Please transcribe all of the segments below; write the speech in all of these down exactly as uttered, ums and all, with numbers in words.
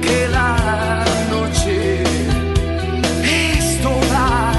Que la noche es toda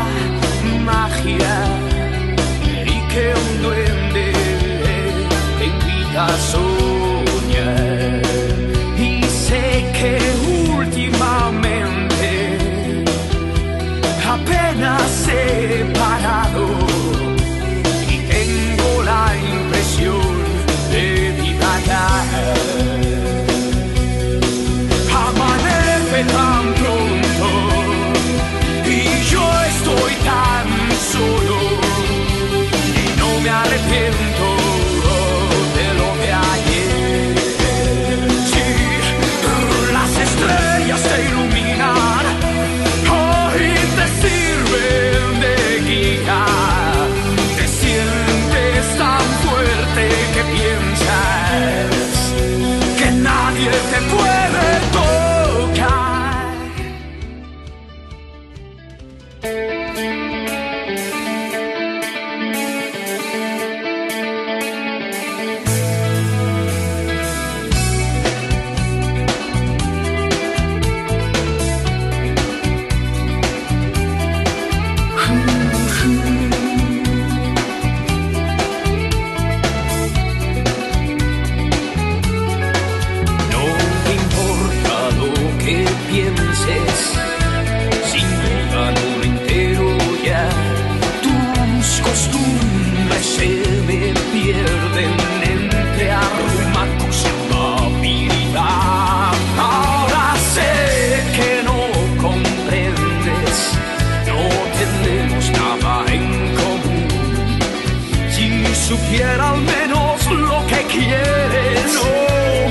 supiera al menos lo que quieres. No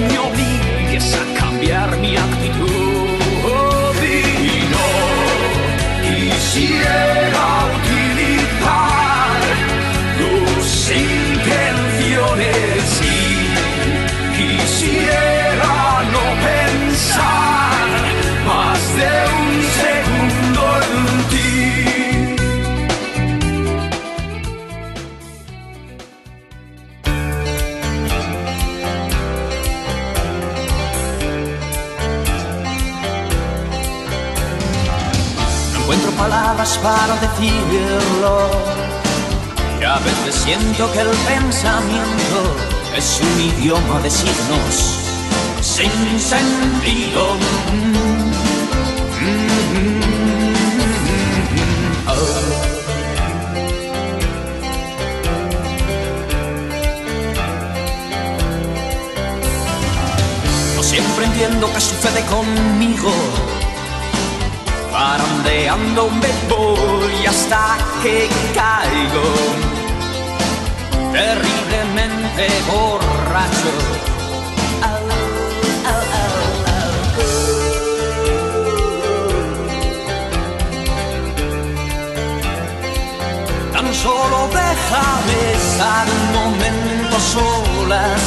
me obligues a cambiar mi actitud. Y no quisiera utilizar tus intenciones. Y quisiera no pensar más de un palabras para decirlo. Y a veces siento que el pensamiento es un idioma de signos sin sentido. Mm-hmm. Oh. No siempre entiendo qué sucede conmigo. Parandeando me voy hasta que caigo terriblemente borracho. Oh, oh, oh, oh. Tan solo déjame estar momentos solas.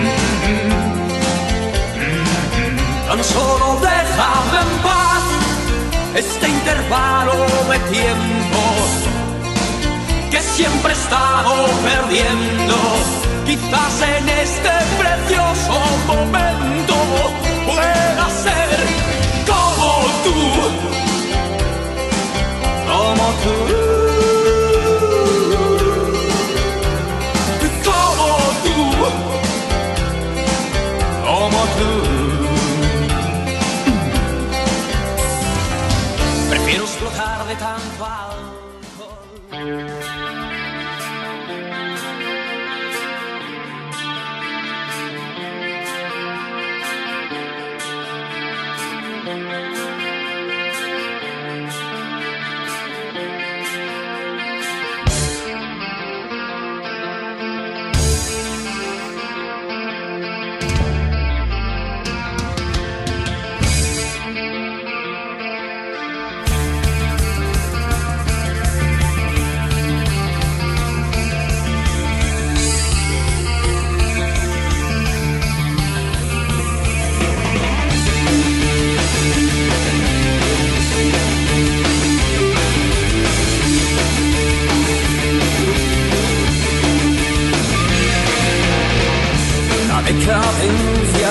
Mm-hmm. Tan solo déjame en paz este intervalo de tiempo que siempre he estado perdiendo. Quizás en este precioso momento pueda ser como tú, como tú, como tú, como tú. Quiero explotar de tanto alcohol.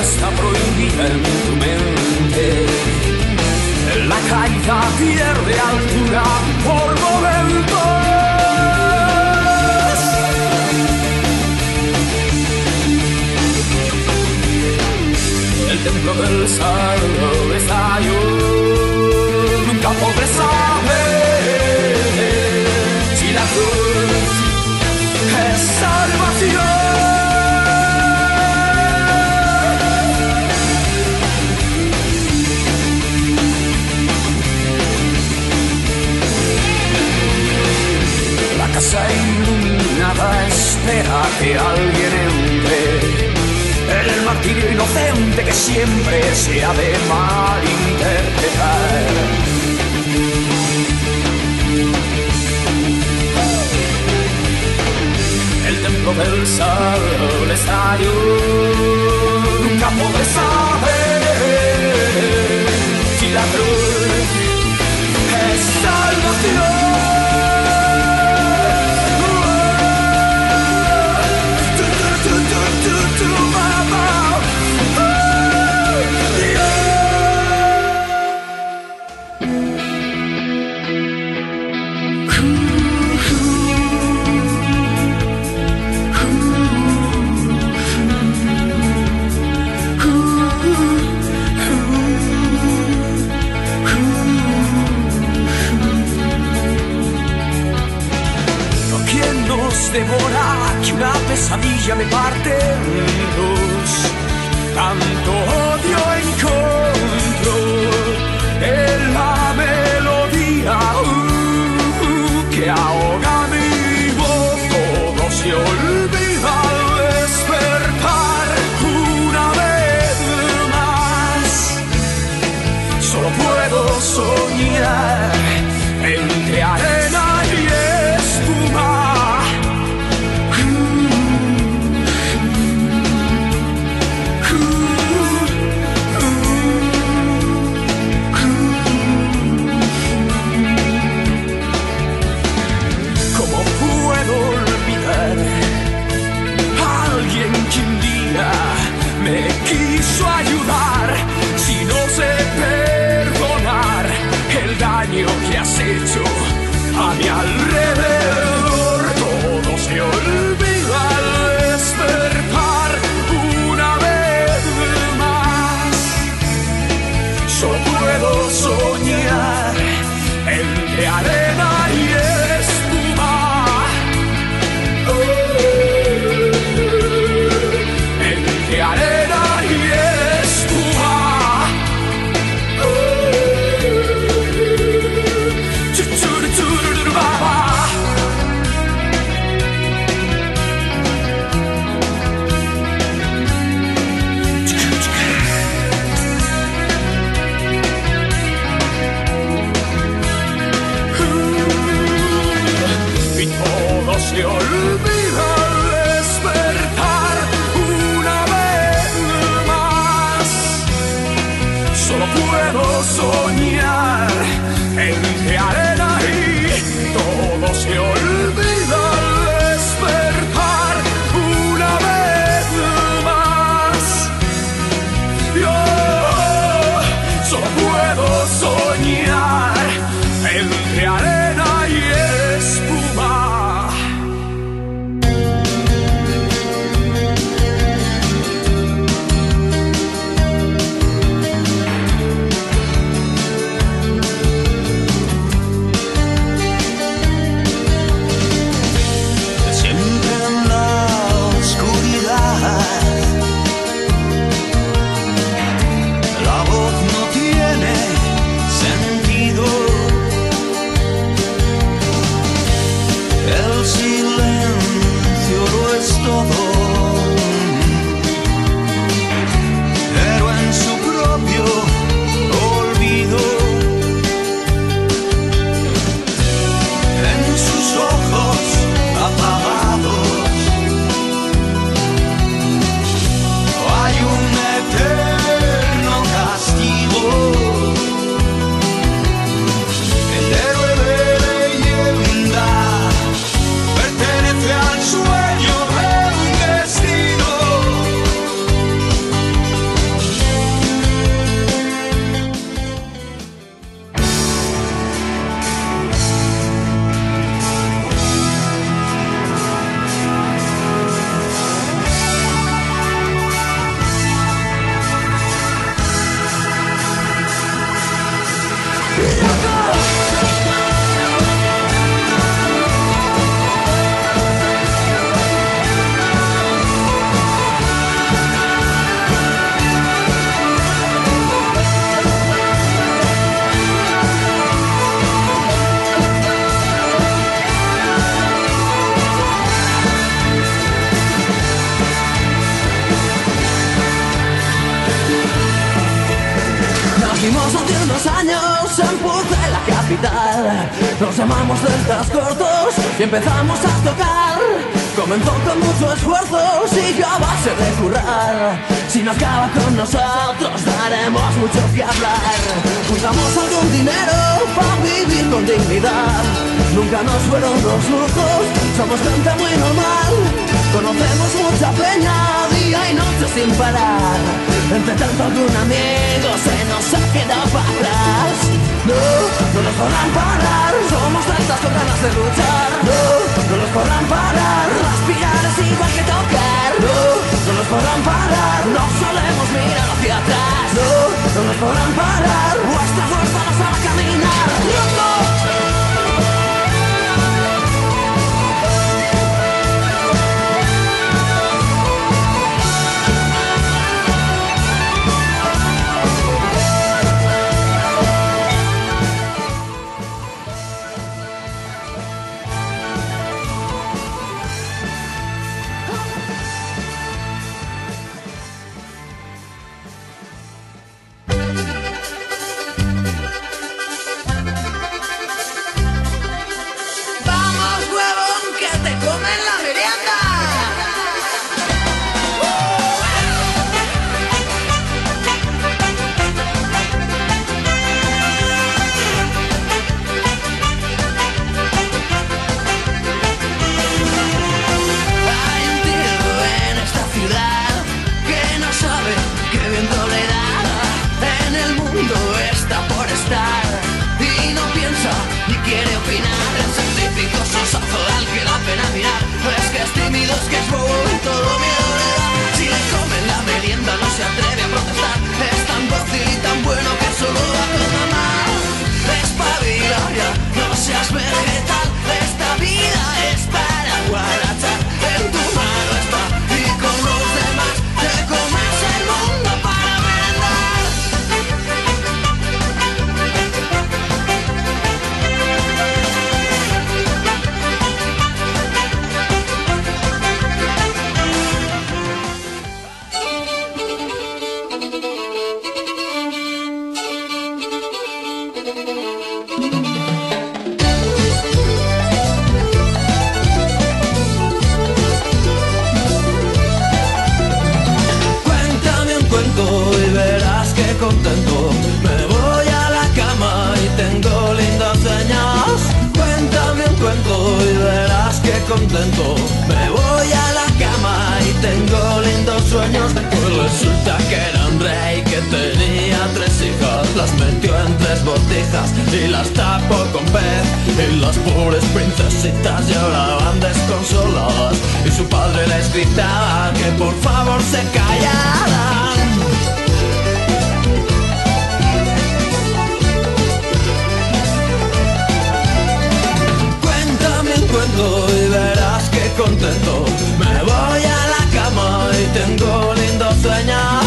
Está prohibida en tu mente. La caída pierde altura por momentos. El templo del sardo está yo. Nunca podré saber si la cruz es salvación. Casa iluminada espera que alguien entre. El martirio inocente que siempre se ha de malinterpretar. El templo del sol está yo. Nunca podré saber si la cruz es salvación. Devora que una pesadilla me parte en dos. Tanto odio encontro en la melodía uh, uh, que ahoga mi voz. Todo se olvida. puedo soñar entre arena y espuma. Uh, uh, uh, uh. ¿Cómo puedo olvidar a alguien que un día me quiso ayudar si no se que has hecho a mi alrededor? Todo se olvida al despertar una vez más. Yo puedo soñar entre arena y espuma, oh, entre arena y espuma. Se olvida al despertar una vez más. Solo puedo soñar entre arena y todo se olvida al despertar una vez más. Yo solo puedo soñar entre arena y espuma. Nos llamamos celtas cortos y empezamos a tocar. Comenzó con mucho esfuerzo, siguió a base de currar. Si no acaba con nosotros daremos mucho que hablar. Juntamos algún dinero para vivir con dignidad. Nunca nos fueron los lujos, somos gente muy normal. Conocemos mucha peña día y noche sin parar. Entre tanto algún amigo se nos ha quedado para atrás. No, no nos podrán parar, somos tantas con ganas de luchar. No, no nos podrán parar, respirar es igual que tocar. No, no nos podrán parar, no solemos mirar hacia atrás. No, no nos podrán parar, vuestra fuerza nos hará caminar. ¡Loco! estar y no piensa ni quiere opinar. Es el típico sosazo al que da pena mirar. Es que es tímido, es que es bobo y todo miedo le da. Si le comen la merienda no se atreve a protestar. Es tan dócil y tan bueno que solo va con mamá. Espabila ya, no seas vegetal. Esta vida es para guarachar. En tu mano está y con los demás te comes el mundo para merendar. Contento, me voy a la cama y tengo lindas señas. Cuéntame un cuento y verás que contento. Me voy a la cama y tengo lindos sueños. Pues resulta que era un rey que tenía tres hijas. Las metió en tres botijas y las tapó con pez. Y las pobres princesitas lloraban desconsoladas. Y su padre les gritaba que por favor se callaran. Y verás que contento. Me voy a la cama y tengo lindos sueños.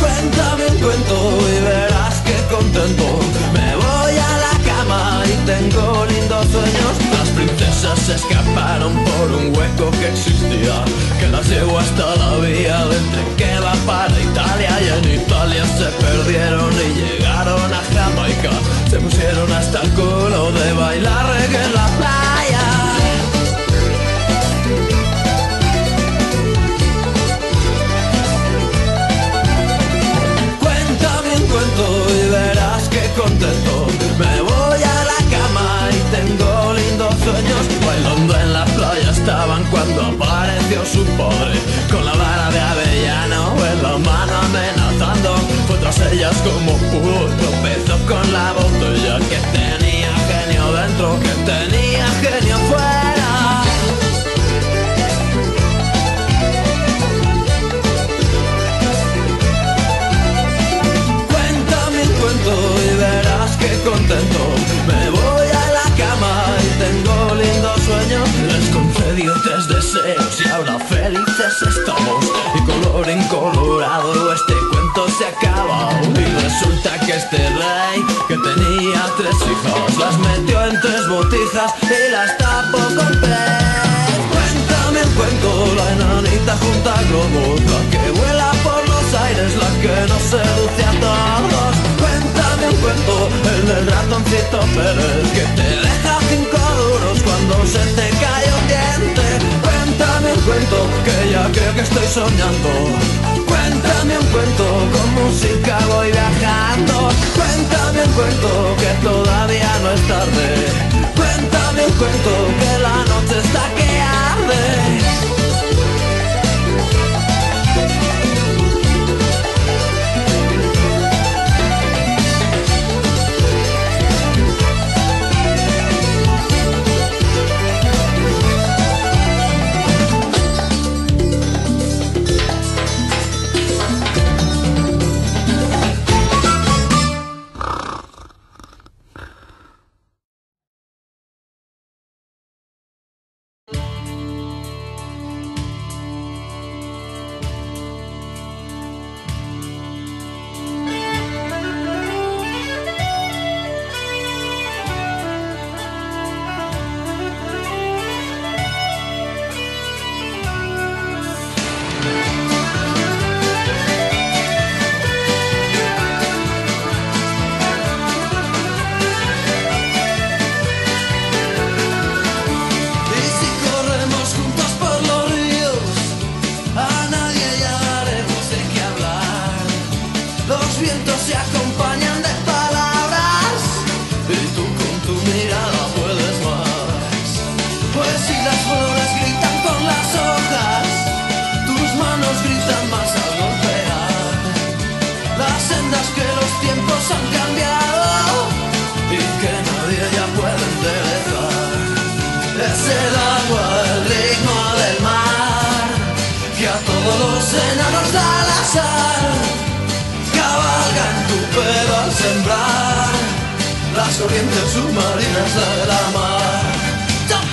Cuéntame un cuento y verás que contento. Me voy a la cama y tengo lindos sueños. Las princesas se escaparon por un hueco que existía, que las llevó hasta la vía del tren que va para Italia. Y en Italia se perdieron y llegaron a Jamaica. Se pusieron hasta el culo de bailar reggae en la playa. Y verás que contento. Me voy a la cama y tengo lindos sueños. Bailando en la playa estaban cuando apareció su padre, con la vara de avellano en la mano amenazando. Fue tras ellas como pudo, tropezó con la botella. Que tenía genio dentro, que tenía genio fuera. Y verás que contento. Me voy a la cama y tengo lindos sueños. Les concedí tres deseos y ahora felices estamos. Y colorín colorado este cuento se acaba. Y resulta que este rey que tenía tres hijas, las metió en tres botijas y las tapó con pez. Cuéntame el cuento, la enanita junta globos, la que vuela por los aires, la que nos seduce a todos. Cuéntame un cuento, el del ratoncito Pérez, que te deja cinco duros cuando se te cae un diente. Cuéntame un cuento, que ya creo que estoy soñando. Cuéntame un cuento, con música voy viajando. Cuéntame un cuento, que todavía no es tarde. Cuéntame un cuento, que la noche está que arde. las corrientes submarinas de la mar. ¡Top,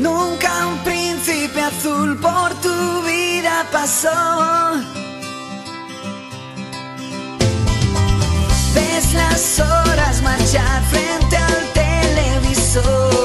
Nunca un príncipe azul por tu vida pasó. Ves las horas marchar frente al televisor.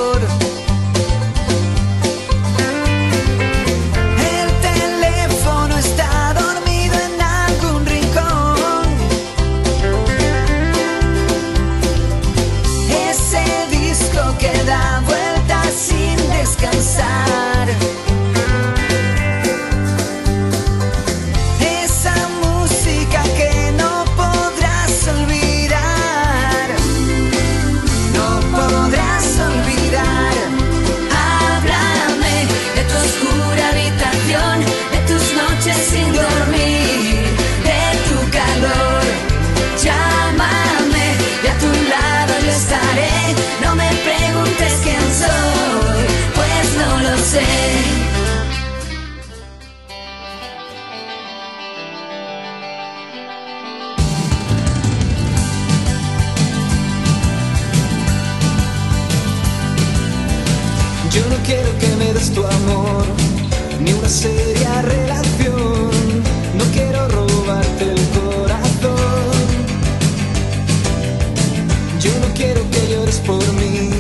Yo no quiero que me des tu amor, ni una seria relación. No quiero robarte el corazón. Yo no quiero que llores por mí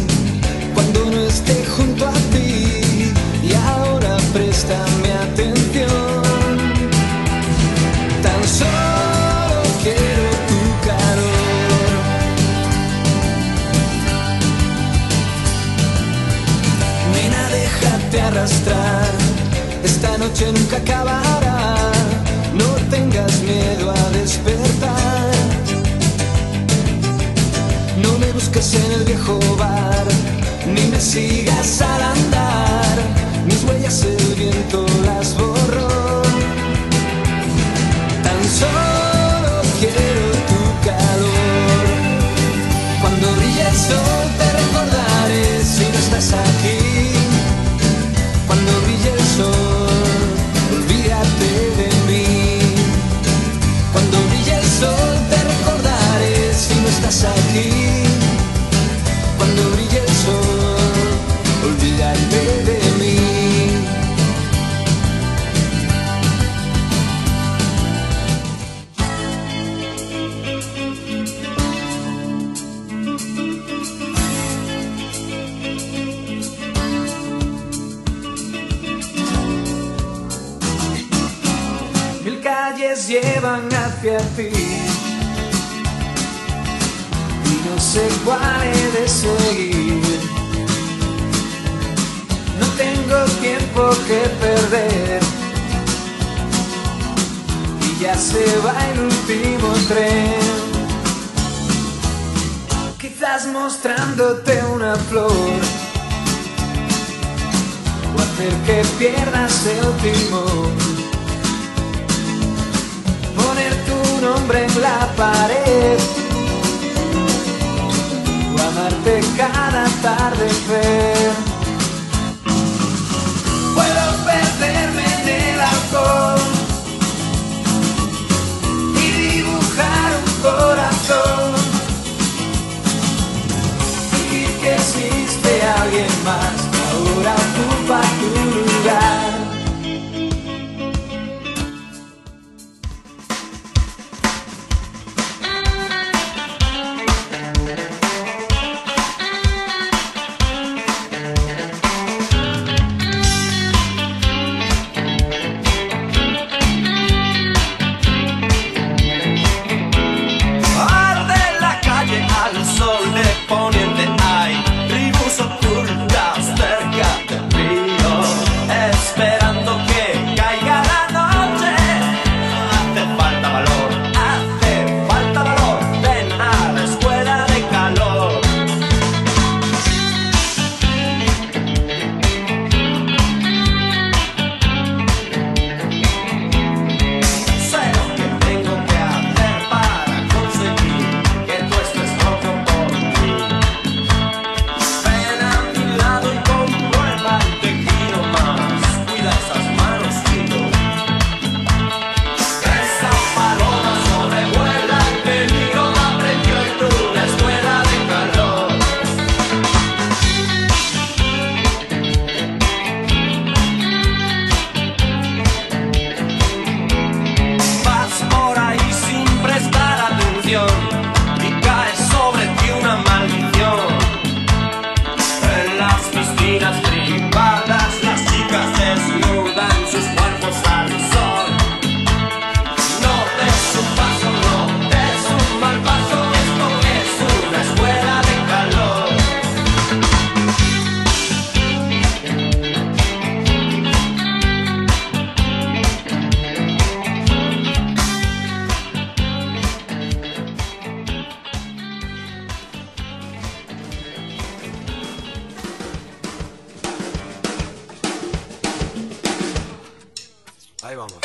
cuando no esté junto a ti. Y ahora préstame atención. Tan solo quiero tu calor. Déjate arrastrar, esta noche nunca acabará. No tengas miedo a despertar. No me busques en el viejo bar, ni me sigas al andar. Mis huellas el viento las borró. Tan solo quiero tu calor. Cuando brille el sol te recordaré si no estás aquí. Cuando brille el sol, olvídate de mí. Cuando brille el sol te recordaré si no estás aquí. Cuando brille el sol, olvídate de mí. Llevan hacia ti y no sé cuál he de seguir. No tengo tiempo que perder y ya se va el último tren. Quizás mostrándote una flor o hacer que pierdas el timón. Nombre en la pared o amarte cada atardecer. Puedo perderme en el alcohol y dibujar un corazón. Decir que existe alguien más que ahora ocupa tu lugar. Poniente hay tribus ocultas cerca del río. Ahí vamos.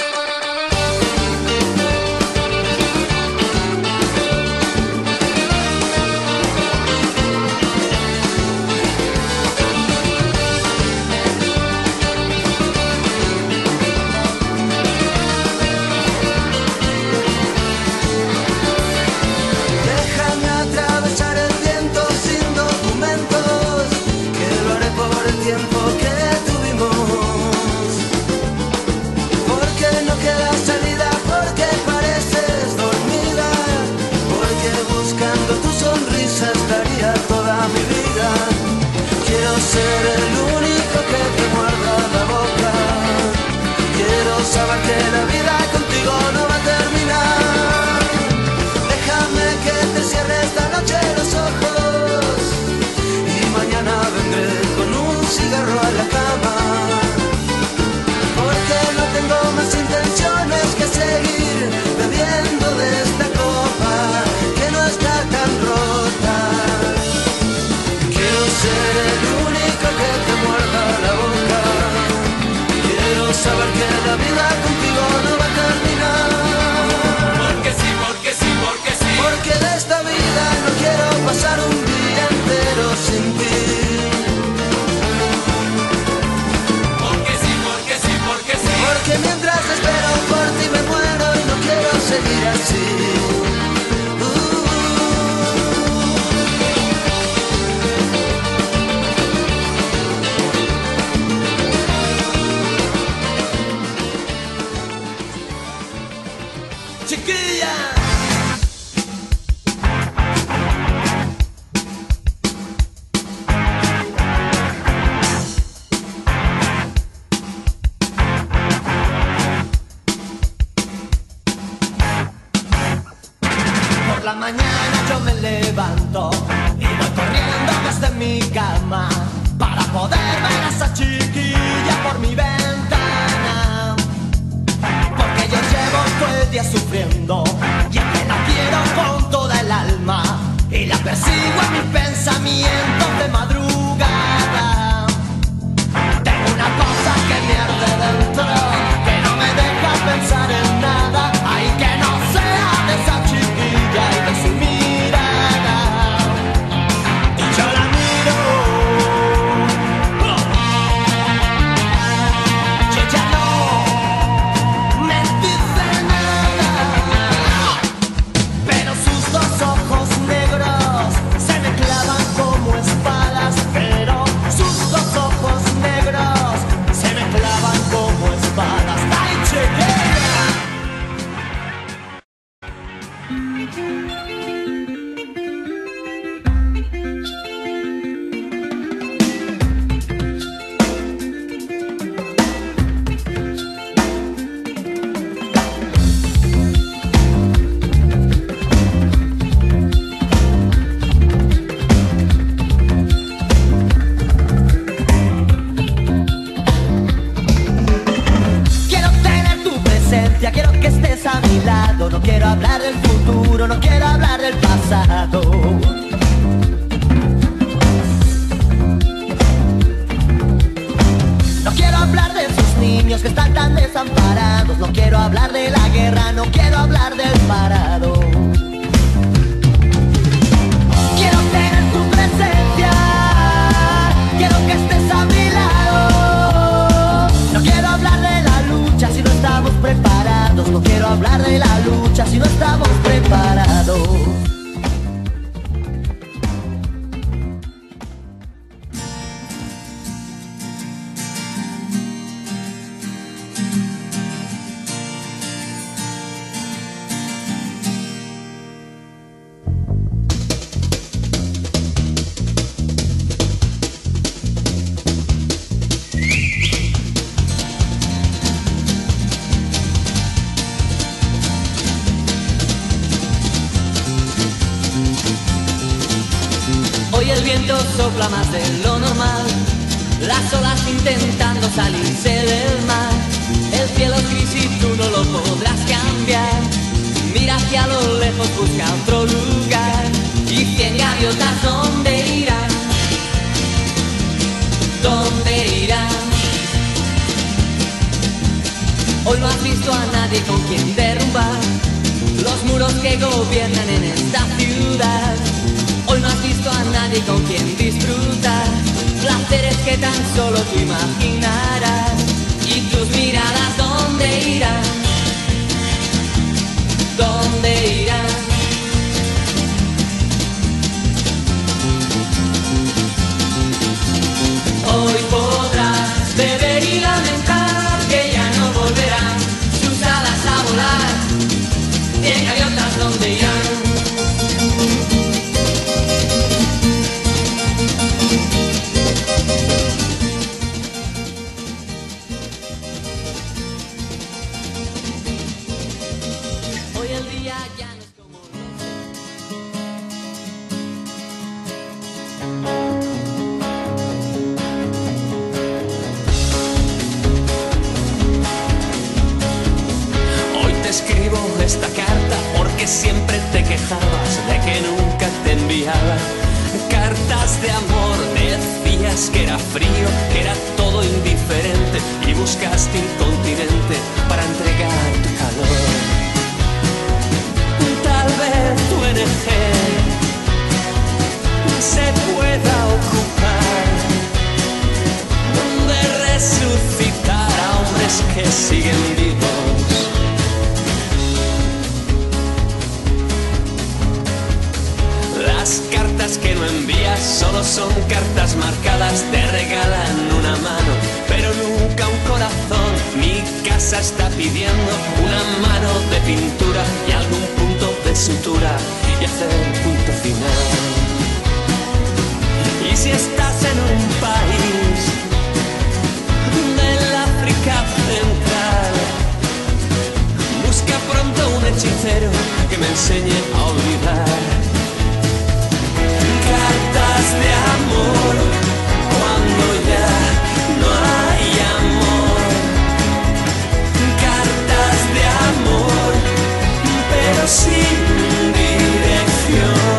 Hoy no has visto a nadie con quien derrumbar los muros que gobiernan en esta ciudad. Hoy no has visto a nadie con quien disfrutar placeres que tan solo tú imaginarás. ¿Y tus miradas dónde irán? ¿Dónde irán? Hoy podrás beber y lamentar que ya no volverán sus alas a volar. Cien gaviotas, ¿dónde irán? Hoy el día ya no es como nosotros. Escribo esta carta porque siempre te quejabas de que nunca te enviaba cartas de amor. Decías que era frío, que era todo indiferente, y buscaste un continente para entregar tu calor. Tal vez tu O N G se pueda ocupar de resucitar a hombres que siguen vivos. Las cartas que no envías solo son cartas marcadas, te regalan una mano, pero nunca un corazón. Mi casa está pidiendo una mano de pintura y algún punto de sutura y hacer el punto final. Y si estás en un país del África Central, busca pronto un hechicero que me enseñe a olvidar. Cartas de amor cuando ya no hay amor. Cartas de amor pero sin dirección.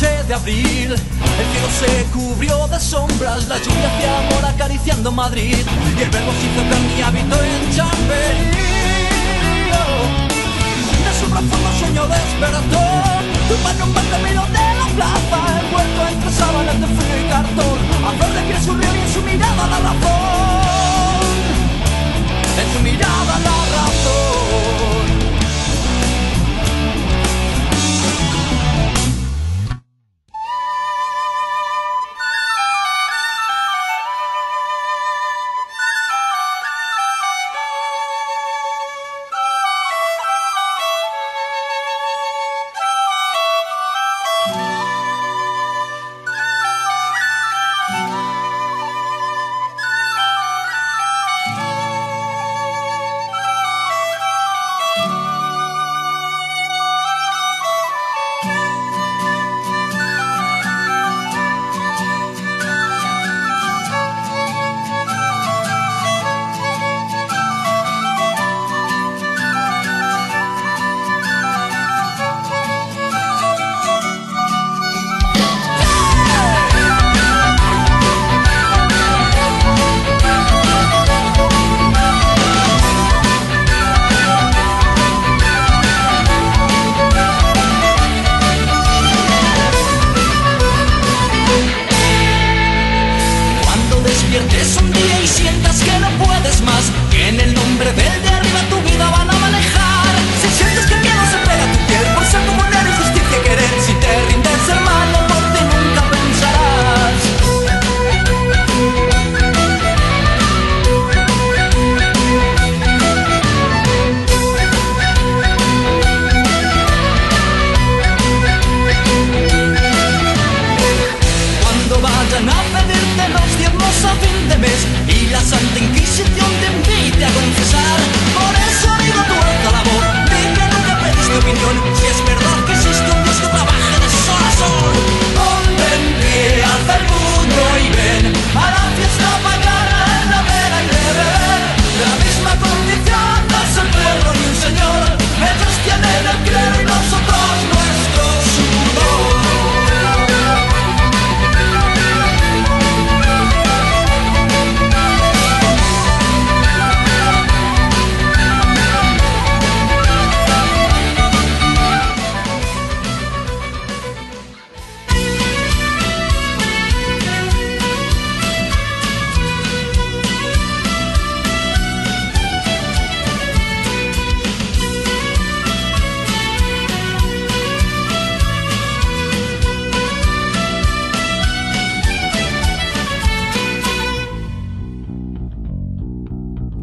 noche de abril, el cielo se cubrió de sombras, la lluvia hacía amor acariciando Madrid, y el verbo se hizo con mi hábito en Chamberí. Oh, de su profundo sueño despertó, tumbando un par de milo de la plaza, envuelto entre sábanas de frío y cartón, a flor de piel su río y en su mirada la razón, en su mirada la razón.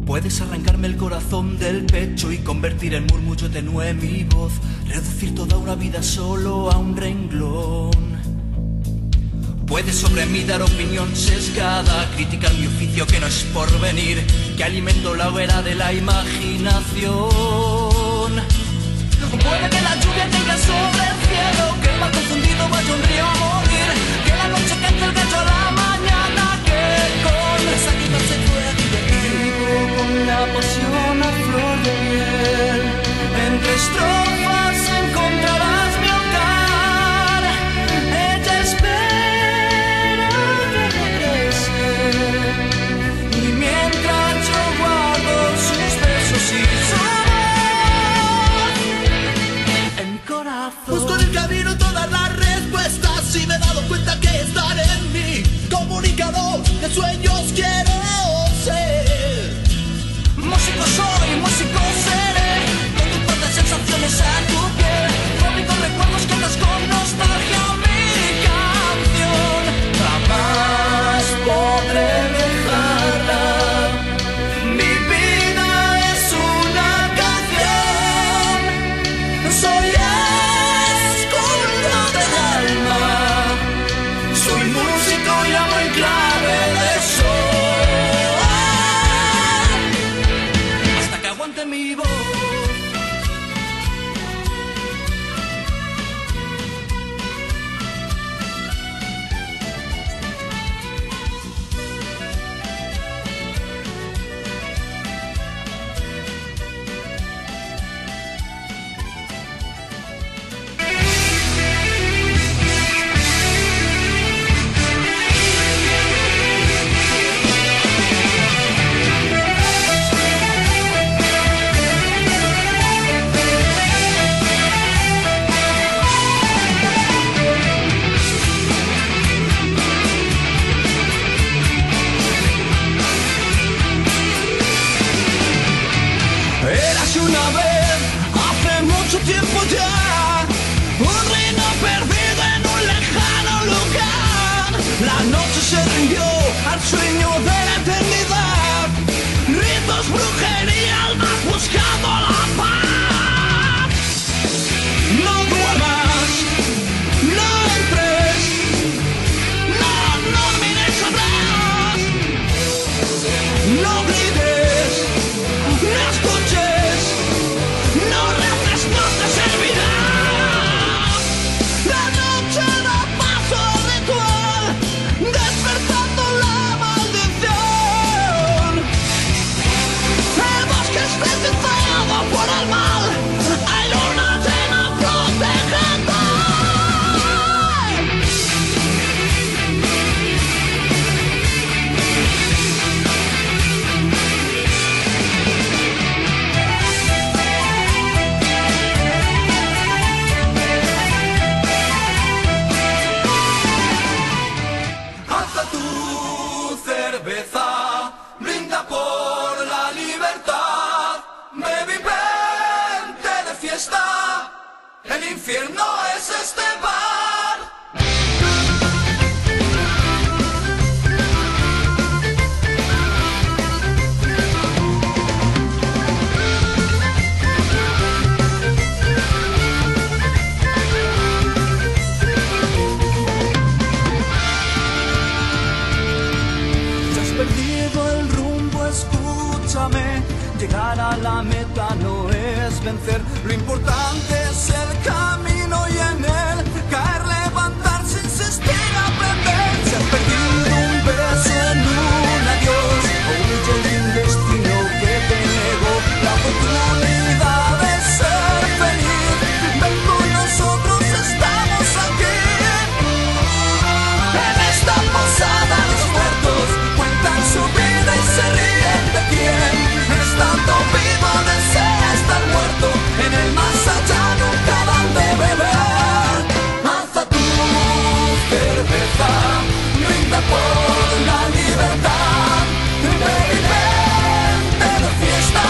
Puedes arrancarme el corazón del pecho y convertir el murmullo tenue en mi voz, reducir toda una vida solo a un renglón. Puedes sobre mí dar opinión sesgada, criticar mi oficio que no es porvenir, que alimento la hoguera de la imaginación. Puede que la lluvia caiga sobre el cielo, que el mar confundido vaya un río a morir, que la noche cante el gallo a la mañana, que con esa guitarra se pueda divertir. Con la pasión a flor de miel, entre estrofas encontrarás mi hogar. Ella espera que regrese, y mientras yo guardo sus besos y su amor en mi corazón. Busco en el camino todas las respuestas en yo, al sueño de la eternidad. Rizos, brujería, almas buscando la paz. No duermas, no entres, no, no mires atrás. No grites, no escuches, no reces, no te servirá. La noche da paso al ritual, despertando la maldición. El bosque es resucitado por el mal, hay luna llena protegiendo. El infierno es este bar. Ya has perdido el rumbo, escúchame. Llegar a la meta no es vencer, lo importante es el camino y en él caer, levantarse, insistir, aprender. Si has perdido un beso en un adiós, huye de un destino que te negó la oportunidad de ser feliz. Ven con nosotros, estamos aquí. En esta posada los muertos cuentan su vida y se ríen de quien estando vivo desea estar muerto. En el más allá nunca dan de beber. Alza tu cerveza, brinda por la libertad. Ven y vente de fiesta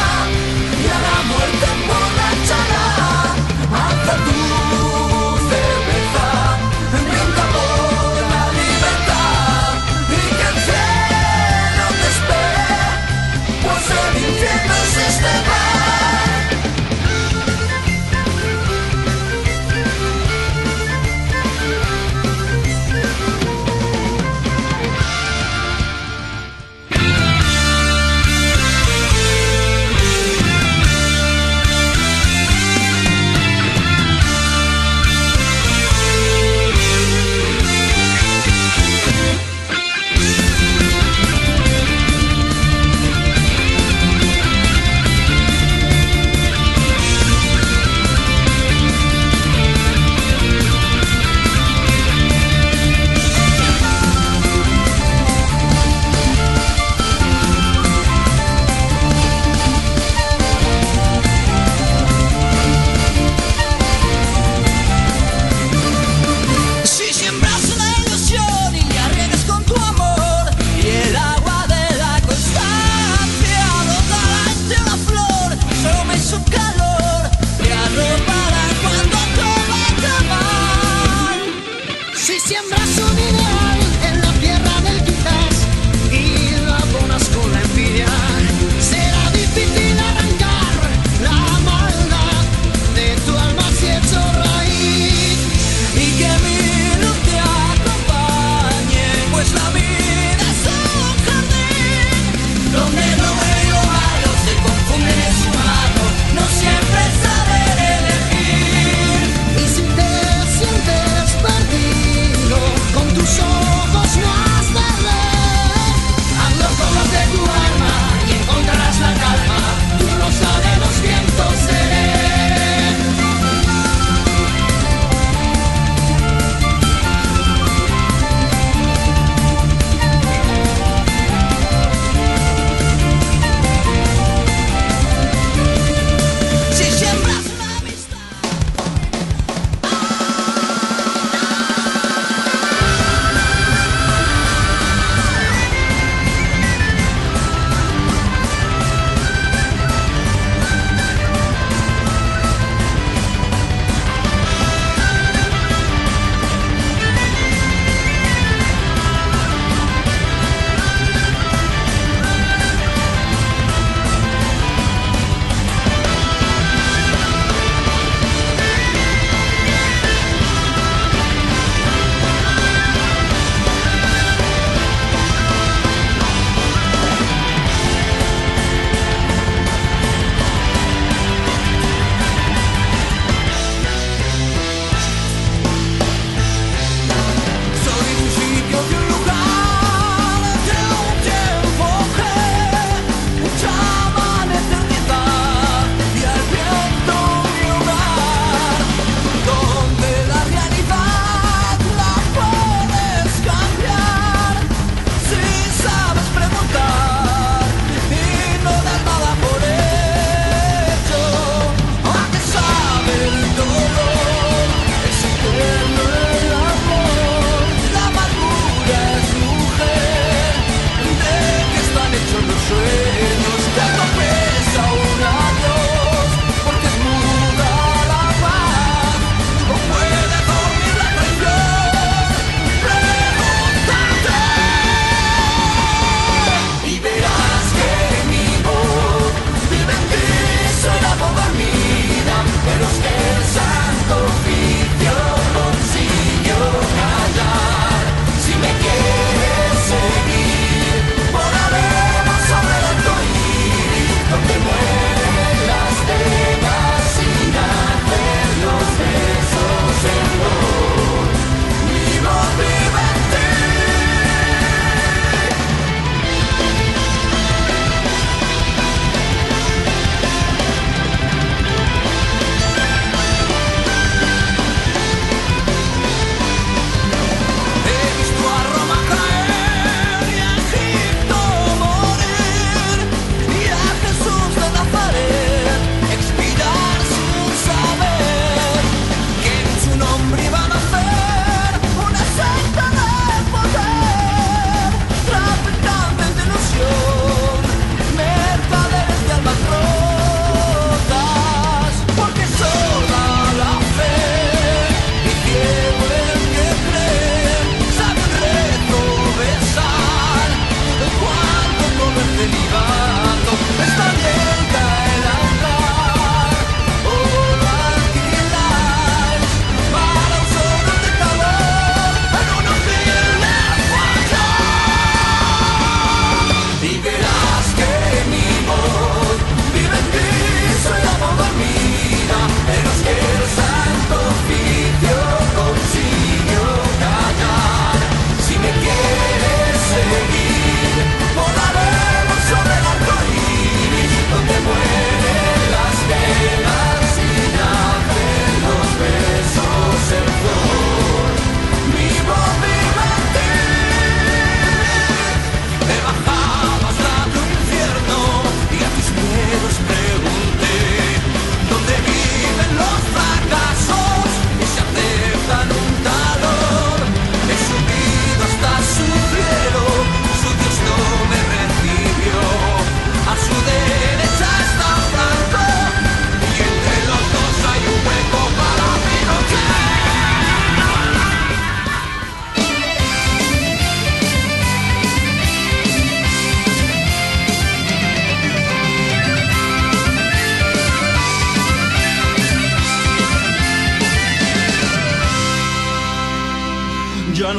y a la muerte emborrachará. Alza tu cerveza, brinda por la libertad. Y que el cielo te espere, pues el infierno es este bar. Con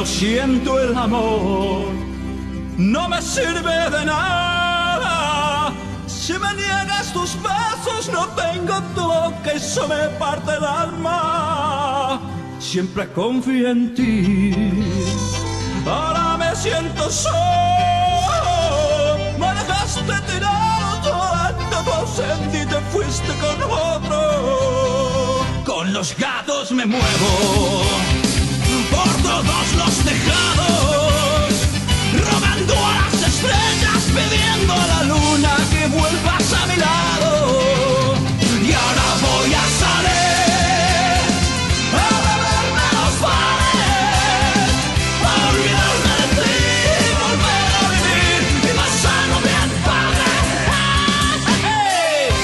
siento el amor, no me sirve de nada. Si me niegas tus besos, no tengo toque, eso me parte el alma. Siempre confío en ti, ahora me siento solo. Me dejaste tirado, llorando tu ausencia y te fuiste con otro. Con los gatos me muevo por todos los tejados, rogando a las estrellas, pidiendo a la luna que vuelvas a mi lado. Y ahora voy a salir a beberme los bares, a olvidarme de ti, volver a vivir y pasarlo bien padre. ¡Hey!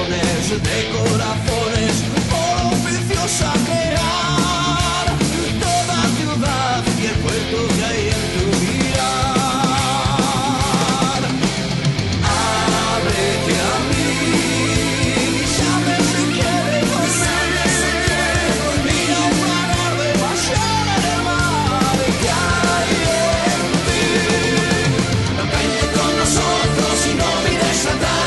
corazones, de corazones, por oficio saquear toda ciudad y el puerto que hay en tu mirar. Ábrete a mí, sabe si quiere volver, mira un mar de pasión en el mar que hay en ti. No caigas con nosotros y no mires atrás.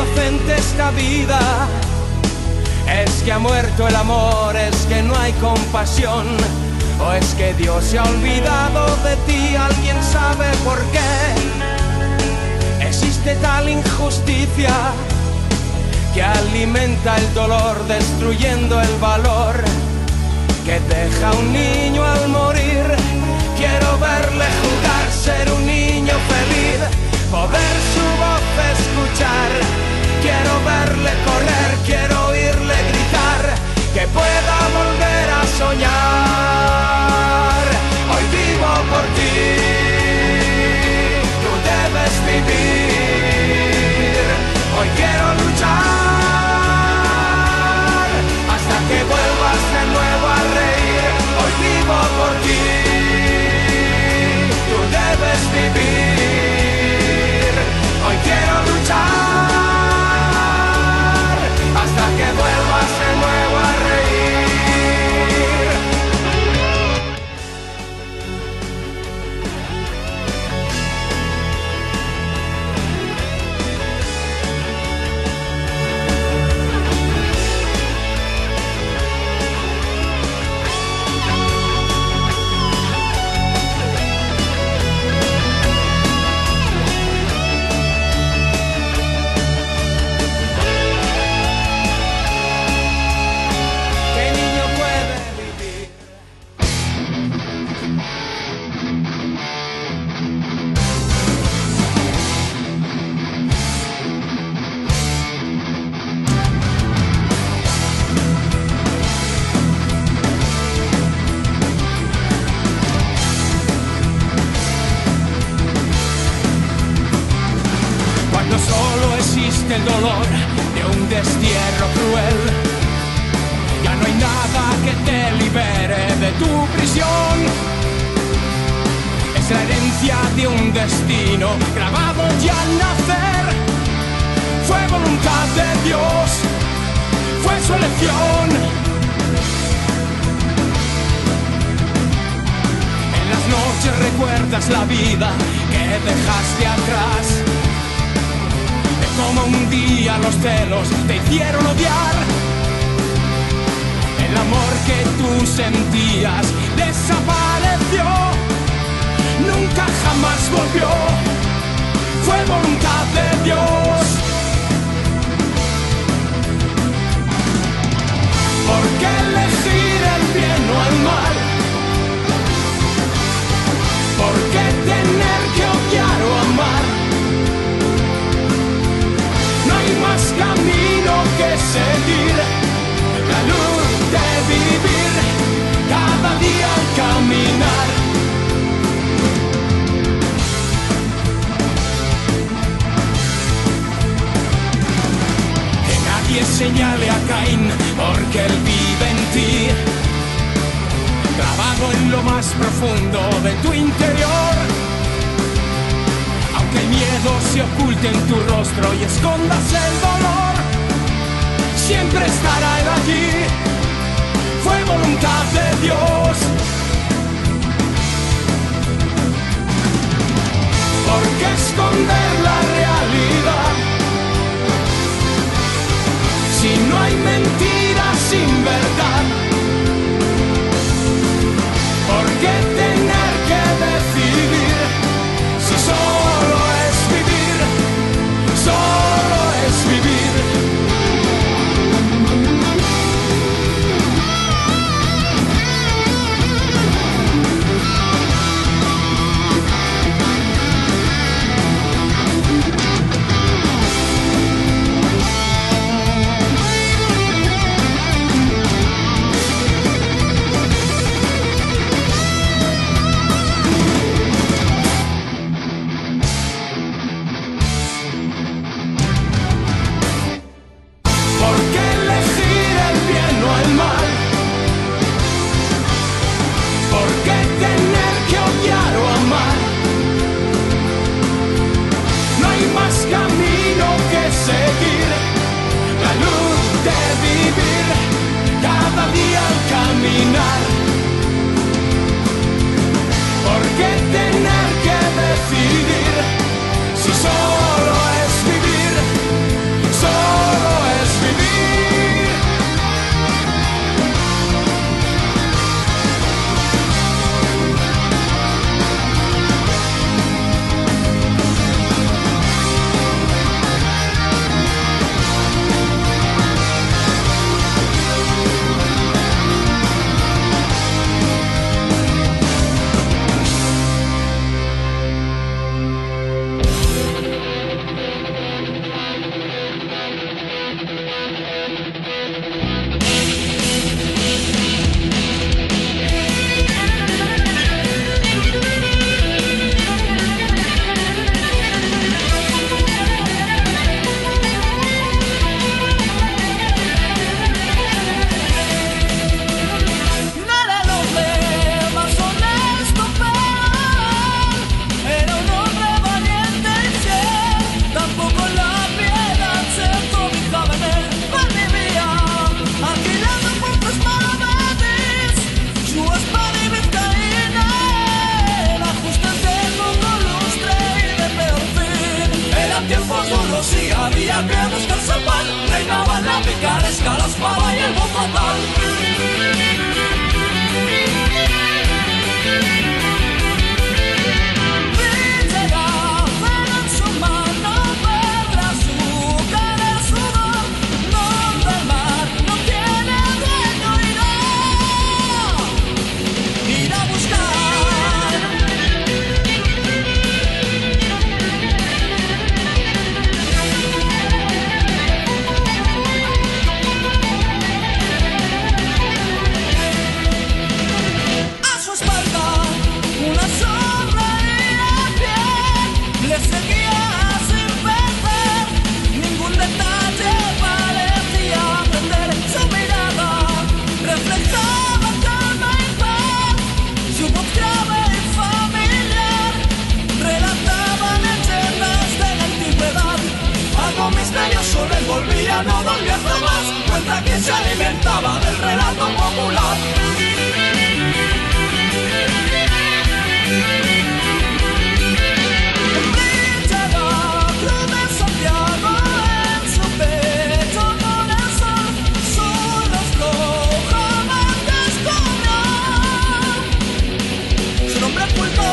inocente esta vida. Es que ha muerto el amor, es que no hay compasión, o es que Dios se ha olvidado de ti. ¿Alguien sabe por qué existe tal injusticia que alimenta el dolor destruyendo el valor que deja un niño al morir? Quiero verle jugar, ser un niño feliz, poder su voz escuchar. Quiero verle correr, quiero oírle gritar, que pueda volver a soñar. Hoy vivo por ti, tú debes vivir. Hoy quiero luchar hasta que vuelvas de nuevo a reír. Hoy vivo por ti, debes vivir. Hoy quiero luchar hasta que vuelvas de nuevo a el dolor de un destierro cruel. Ya no hay nada que te libere de tu prisión. Es la herencia de un destino grabado ya al nacer. Fue voluntad de Dios, fue su elección. En las noches recuerdas la vida que dejaste atrás, como un día los celos te hicieron odiar el amor que tú sentías. Desapareció, nunca jamás volvió, fue voluntad de Dios. ¿Por qué elegir el bien o el mal? ¿Por qué tener que odiar o amar? Más camino que seguir, la luz de vivir cada día al caminar. Que nadie señale a Caín, porque él vive en ti, grabado en lo más profundo de tu interior. Que el miedo se oculte en tu rostro y escondas el dolor, siempre estará él allí, fue voluntad de Dios. ¿Por qué esconder la realidad? Si no hay mentiras sin verdad, ¿por qué tener que decidir si soy? había piedras que el zapal reinaban a picares que la espada y el bofetón. Brillará en su mano, perderá su cara, sudor, nombre al mar, no tiene dueño y no irá a buscar. Volvía, no volvía jamás, cuenta que se alimentaba del relato popular. Brillaba cruz de Santiago en su pecho con el sol, su rostro jamás descubrió su nombre oculto.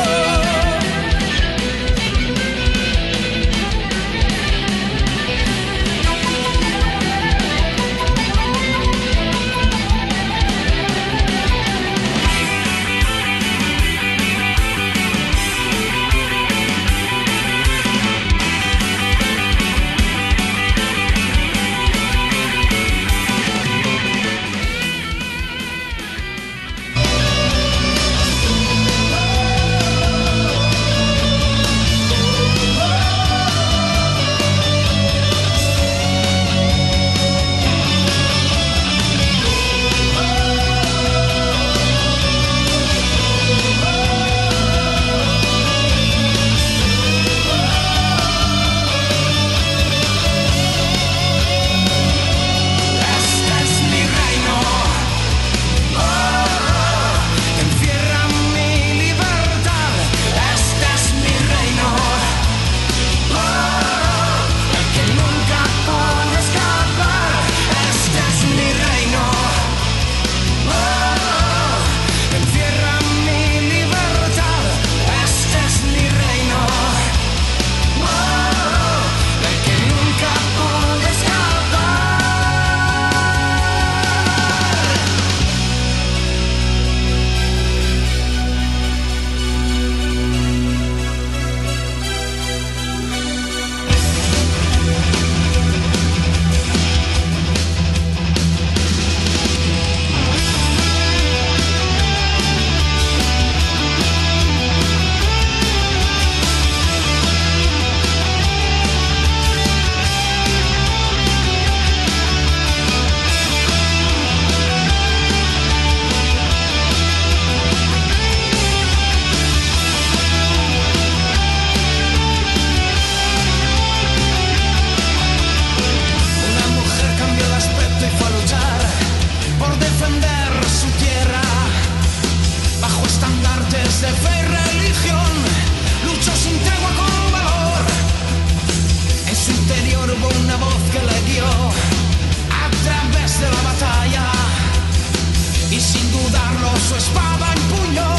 Su espada empuñó.